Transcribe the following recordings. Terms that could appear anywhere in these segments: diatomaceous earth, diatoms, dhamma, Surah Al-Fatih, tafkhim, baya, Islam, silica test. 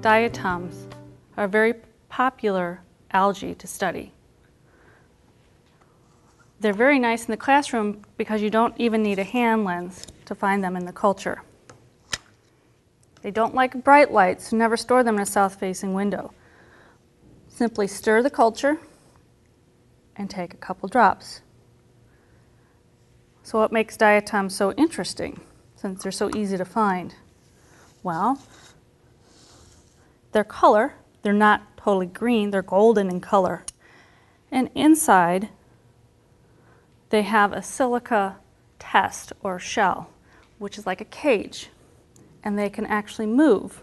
Diatoms are very popular algae to study. They're very nice in the classroom because you don't even need a hand lens to find them in the culture. They don't like bright lights, so never store them in a south-facing window. Simply stir the culture and take a couple drops. So what makes diatoms so interesting, since they're so easy to find? Well, their color, they're not totally green, they're golden in color. And inside, they have a silica test or shell, which is like a cage, and they can actually move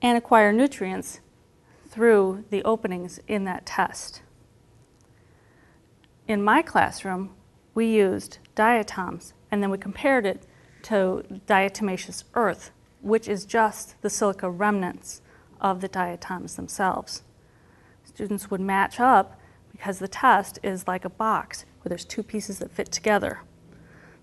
and acquire nutrients through the openings in that test. In my classroom, we used diatoms, and then we compared it to diatomaceous earth, which is just the silica remnants of the diatoms themselves. Students would match up because the test is like a box where there's two pieces that fit together.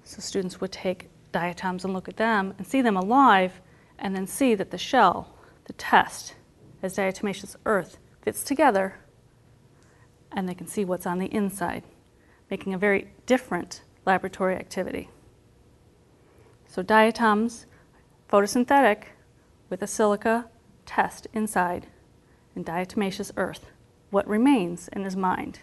So students would take diatoms and look at them and see them alive and then see that the shell, the test, as diatomaceous earth fits together and they can see what's on the inside, making a very different laboratory activity. So diatoms, photosynthetic with a silica test inside and diatomaceous earth, what remains in his mind.